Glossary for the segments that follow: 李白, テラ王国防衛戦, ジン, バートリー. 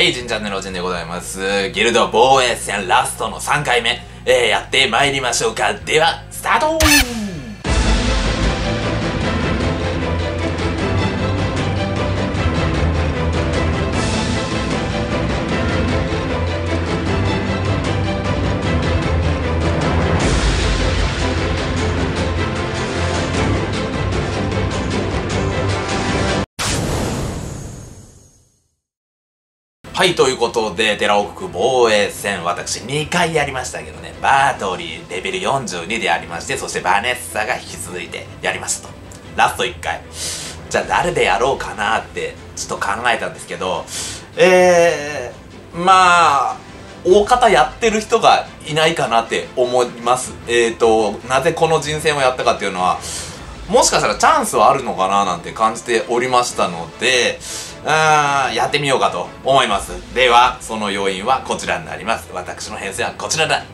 はい、ジンチャンネルおじんでございます。ギルド防衛戦ラストの3回目、やってまいりましょうか。では、スタートーはい、ということで、テラ王国防衛戦、私2回やりましたけどね、バートリーレベル42でやりまして、そしてバネッサが引き続いてやりましたと。ラスト1回。じゃあ誰でやろうかなって、ちょっと考えたんですけど、まあ、大方やってる人がいないかなって思います。なぜこの人選をやったかっていうのは、もしかしたらチャンスはあるのかななんて感じておりましたので、やってみようかと思います。では、その要因はこちらになります。私の編成はこちらだ。で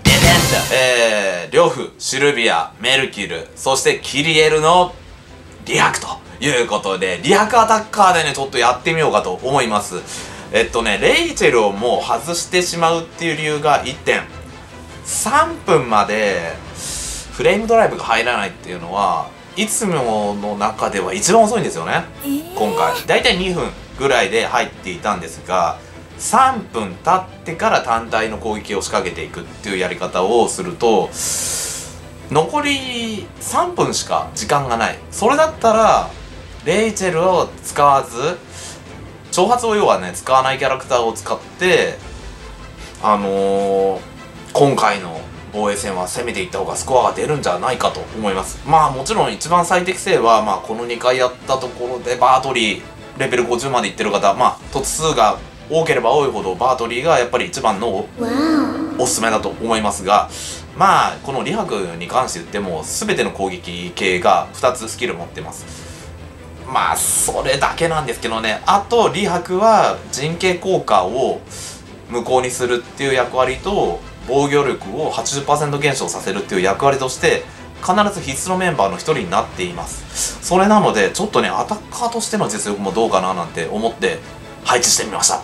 でんと呂布、シルビア、メルキル、そしてキリエルのリハクということで、リハクアタッカーでね、ちょっとやってみようかと思います。レイチェルをもう外してしまうっていう理由が1点。3分までフレームドライブが入らないっていうのは、いつもの中では一番遅いんですよね。今回だいたい2分ぐらいで入っていたんですが、3分経ってから単体の攻撃を仕掛けていくっていうやり方をすると、残り3分しか時間がない。それだったらレイチェルを使わず、挑発を要はね使わないキャラクターを使って、今回の防衛戦は攻めていった方がスコアが出るんじゃないかと思います。まあもちろん一番最適性は、この2回やったところでバートリーレベル50までいってる方、突数が多ければ多いほどバートリーがやっぱり一番のおすすめだと思いますが、このリハクに関して言っても全ての攻撃系が2つスキル持ってます。それだけなんですけどね。あとリハクは陣形効果を無効にするっていう役割と、防御力を 80% 減少させるっていう役割として必ず必須のメンバーの一人になっています。それなのでちょっとねアタッカーとしての実力もどうかななんて思って配置してみました。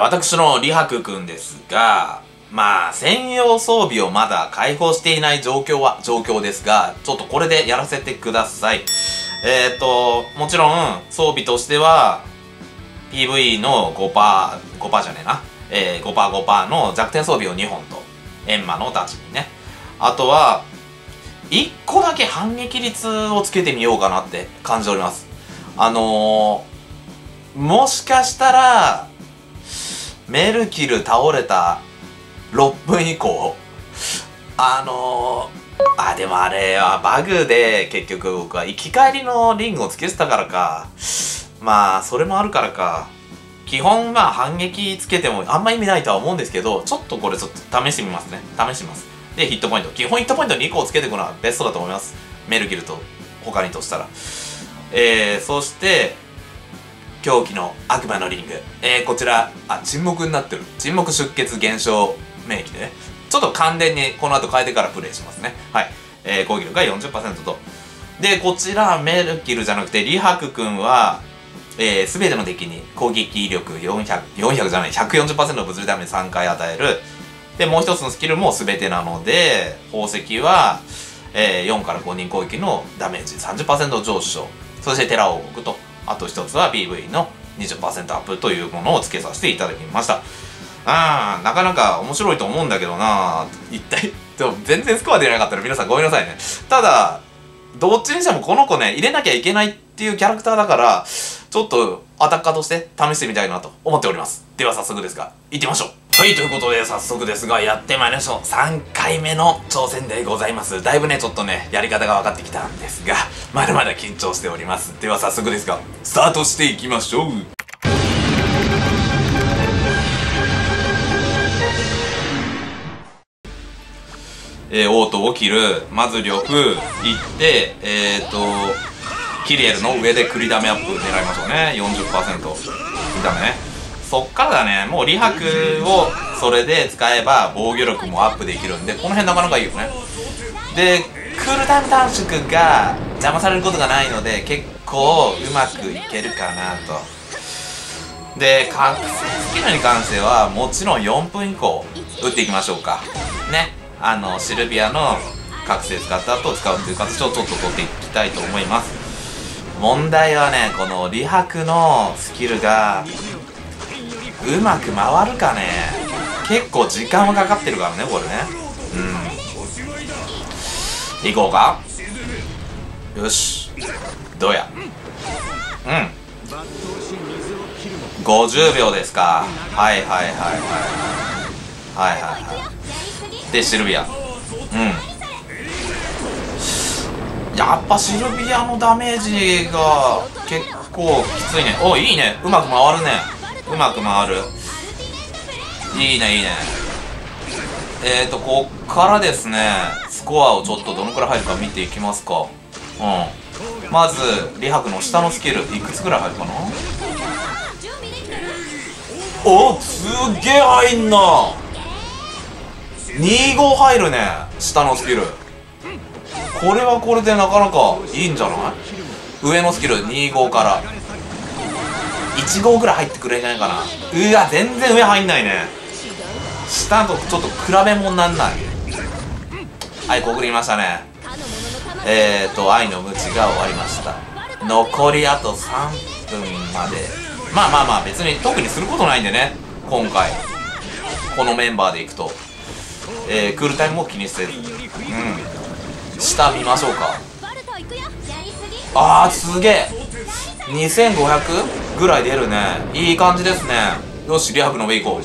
私のリハクくんですが、専用装備をまだ解放していない状況ですが、ちょっとこれでやらせてください。もちろん装備としては PV の 5%の弱点装備を2本とエンマのダチにね、あとは1個だけ反撃率をつけてみようかなって感じております。もしかしたらメルキル倒れた6分以降、でもあれはバグで結局僕は生き返りのリングをつけてたからか、それもあるからか、基本反撃つけてもあんま意味ないとは思うんですけど、これちょっと試してみますね。試します。で、ヒットポイント。基本ヒットポイント2個をつけていくのはベストだと思います。メルキルと他にとしたら。そして、狂気の悪魔のリング。こちら、沈黙になってる。沈黙出血減少免疫でね。ちょっと完全にこの後変えてからプレイしますね。はい。攻撃力が 40% と。で、こちら、メルキルじゃなくて、リハク君は、すべての敵に攻撃力140% の物理ダメージ3回与える。で、もう一つのスキルもすべてなので、宝石は、4から5人攻撃のダメージ 30% 上昇。そしてテラ王国と、あと一つは PV の 20% アップというものを付けさせていただきました。なかなか面白いと思うんだけどな。一体、全然スコア出なかったら皆さんごめんなさいね。ただ、どっちにしてもこの子ね、入れなきゃいけないっていうキャラクターだから、ちょっとアタッカーとして試してみたいなと思っております。では早速ですが、行ってみましょう。はい、ということで早速ですが、やってまいりましょう。3回目の挑戦でございます。だいぶね、ちょっとね、やり方が分かってきたんですが、まだまだ緊張しております。では早速ですが、スタートしていきましょう。オートを切る、まず呂布行って、キリエルの上で栗ダメアップ狙いましょうね。 40% 栗ダメね。そっからだね。もうリハクをそれで使えば防御力もアップできるんで、この辺なかなかいいよね。で、クールタイム短縮が邪魔されることがないので結構うまくいけるかなと。で、覚醒スキルに関してはもちろん4分以降打っていきましょうかね。シルビアの覚醒使った後使うという形をちょっと取っていきたいと思います。問題はね、この李白のスキルがうまく回るかね。結構時間はかかってるからね、これね。うん、いこうか。よし、どうや。うん、50秒ですか。はいはいはいはいはいはいはい。でシルビア、やっぱシルビアのダメージが結構きついね。お、いいね、うまく回るね、うまく回る。いいねいいね。こっからですね、スコアをちょっとどのくらい入るか見ていきますか。まず李白の下のスキルいくつぐらい入るかな。お、すげえ入んな。25入るね、下のスキル。これはこれでなかなかいいんじゃない。上のスキル25から1号ぐらい入ってくれないかな。うわ、全然上入んないね。下とちょっと比べ物になんない。はい、こぐりましたね。愛のムチが終わりました。残りあと3分まで。まあまあまあ、別に特にすることないんでね、今回。このメンバーでいくと。クールタイムも気にせず。下見ましょうか。あー、すげえ。2500 ぐらい出るね。いい感じですね。よし、李白の上行こう。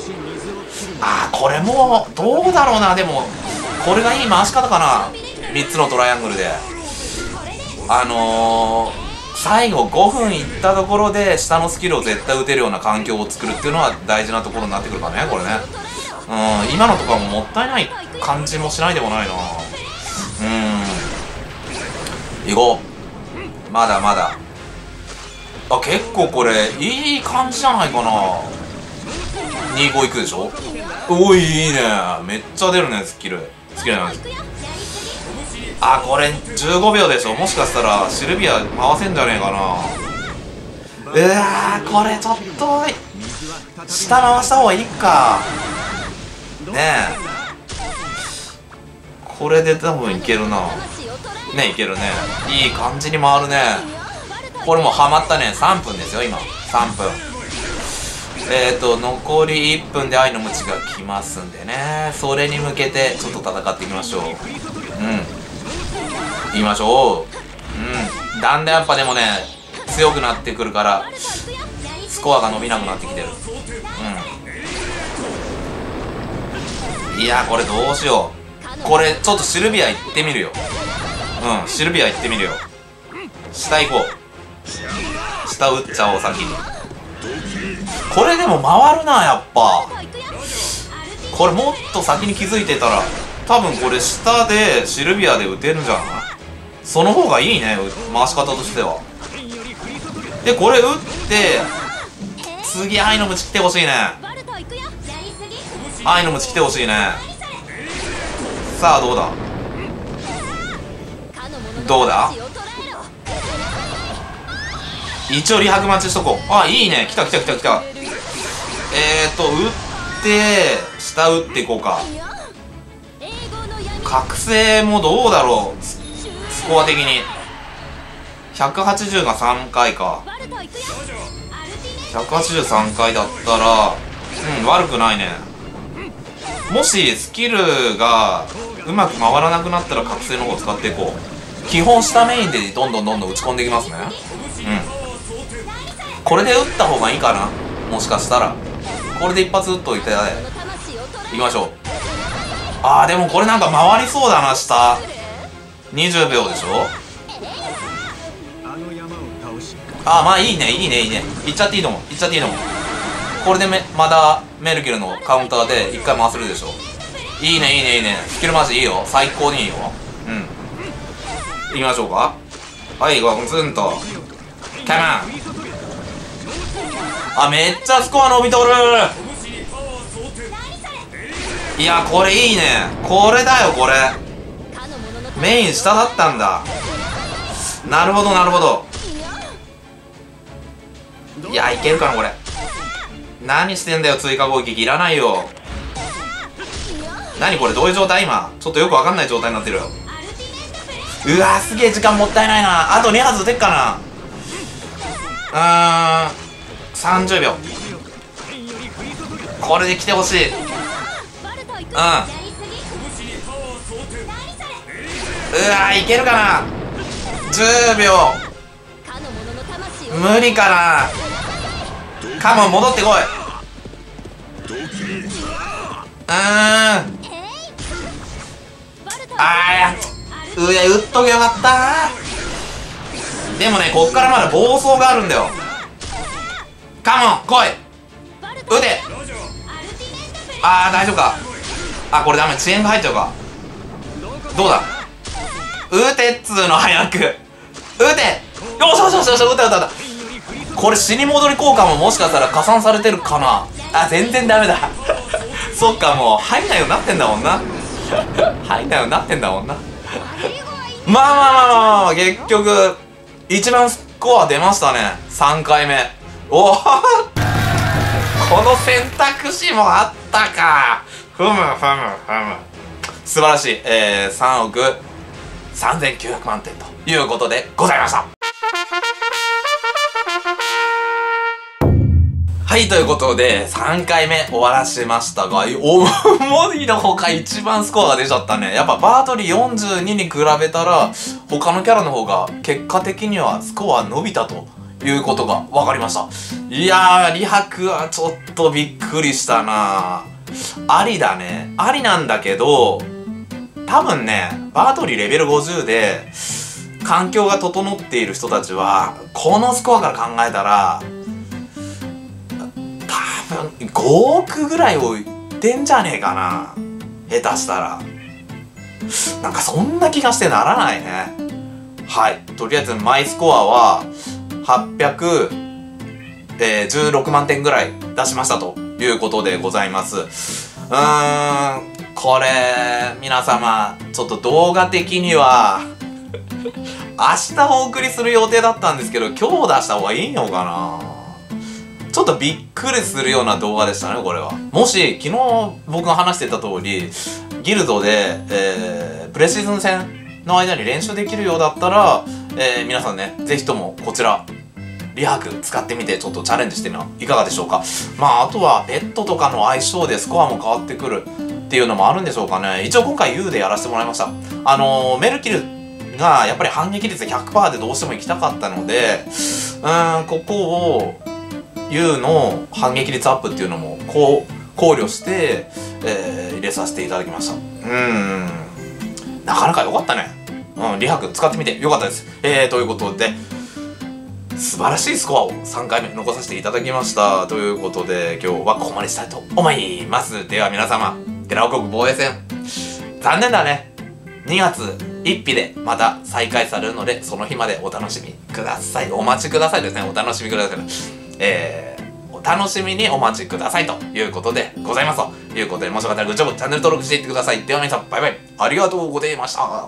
あー、これもう、どうだろうな。でも、これがいい回し方かな。3つのトライアングルで。最後5分いったところで下のスキルを絶対打てるような環境を作るっていうのは大事なところになってくるからね、これね。今のとかももったいない感じもしないでもないな。行こう。まだまだ。あ、結構これいい感じじゃないかな。25いくでしょ。おい、いいね。めっちゃ出るね、スキル。スキルじゃないです。あ、これ15秒でしょ。もしかしたらシルビア回せんじゃねえかな。うわー、これちょっと下回した方がいいかね。え、これで多分いけるな。ね、いけるね。いい感じに回るね。これもうハマったね。3分ですよ、今。3分。残り1分で愛のムチが来ますんでね、それに向けてちょっと戦っていきましょう。行きましょう。だんだんやっぱでもね、強くなってくるからスコアが伸びなくなってきてる。いやー、これどうしよう。これちょっとシルビア行ってみるよ。シルビア行ってみるよ。下行こう。下打っちゃおう、先に。これでも回るな、やっぱ。これもっと先に気づいてたら多分これ下でシルビアで打てるんじゃない。その方がいいね、回し方としては。で、これ打って、次、愛のムチ来てほしいね。愛のムチ来てほしいね。さあ、どうだどうだ。一応、李白待ちしとこう。あ、いいね。来た来た来た来た。打って、下打っていこうか。覚醒もどうだろう。スコア的に180が3回か。183回だったら悪くないね。もしスキルがうまく回らなくなったら覚醒の方使っていこう。基本下メインでどんどんどんどん打ち込んでいきますね。これで打った方がいいかな、もしかしたら。これで一発打っといていきましょう。あー、でもこれなんか回りそうだな、下。20秒でしょ。ああ、まあいいねいいねいいね。いっちゃっていいと思う、いっちゃっていいと思う。これでまだメルキルのカウンターで1回回せるでしょ。いいねいいねいいね。スキル回しいいよ、最高にいいよ。いきましょうか。はい、ゴンツンとキャマン。あ、めっちゃスコア伸びとる。いや、これいいね。これだよ、これ。メイン下だったんだ。なるほどなるほど。いや、いけるかな、これ。何してんだよ、追加攻撃いらないよ。何これ、どういう状態今。ちょっとよくわかんない状態になってるよ。うわー、すげえ時間もったいないな。あと2発出っかな。30秒。これで来てほしい。うわー、いけるかな。10秒。無理かな。カモン戻ってこい。あー、うや、打っとけよかったー。でもね、こっからまだ暴走があるんだよ。カモン来い、打て。あー、大丈夫か。あ、これダメ、遅延が入っちゃうか。どうだ、打てっつうの、早く打て。よしよしよしよし、打った。これ死に戻り効果ももしかしたら加算されてるかな。あ、全然ダメだそっか、もう入んないようになってんだもんな入んないようになってんだもんなまあ、結局一番スコア出ましたね。3回目。おおこの選択肢もあったか。ふむ。素晴らしい。3億3900万点ということでございました。はい、ということで、3回目終わらしましたが、思いのほか一番スコアが出ちゃったね。やっぱバートリー42に比べたら、他のキャラの方が結果的にはスコア伸びたということが分かりました。いやー、リハクはちょっとびっくりしたな。ありだね。ありなんだけど、多分ね、バートリーレベル50で、環境が整っている人たちは、このスコアから考えたら、5億ぐらい置いてんじゃねえかな、下手したら。なんかそんな気がしてならないね。はい、とりあえずマイスコアは816万点ぐらい出しましたということでございます。これ皆様ちょっと動画的には明日お送りする予定だったんですけど、今日出した方がいいのかな。ちょっとびっくりするような動画でしたね、これは。もし、昨日僕が話してた通り、ギルドで、プレシーズン戦の間に練習できるようだったら、皆さんね、ぜひともこちら、リハク使ってみて、ちょっとチャレンジしてみないかがでしょうか。まあ、あとは、ベッドとかの相性でスコアも変わってくるっていうのもあるんでしょうかね。一応今回 U でやらせてもらいました。メルキルが、やっぱり反撃率 100% でどうしても行きたかったので、ここを、U の反撃率アップっていうのも考慮して、入れさせていただきました。なかなか良かったね。リハク使ってみて良かったです。ということで素晴らしいスコアを3回目残させていただきましたということで、今日はここまでしたいと思います。では皆様、寺尾国防衛戦残念だね、2月1日でまた再開されるので、その日までお楽しみください。お待ちくださいですね。お楽しみください。お楽しみにお待ちくださいということでございます。ということで、もしよかったらグッジョブ、チャンネル登録していってください。では皆さん、バイバイ。ありがとうございました。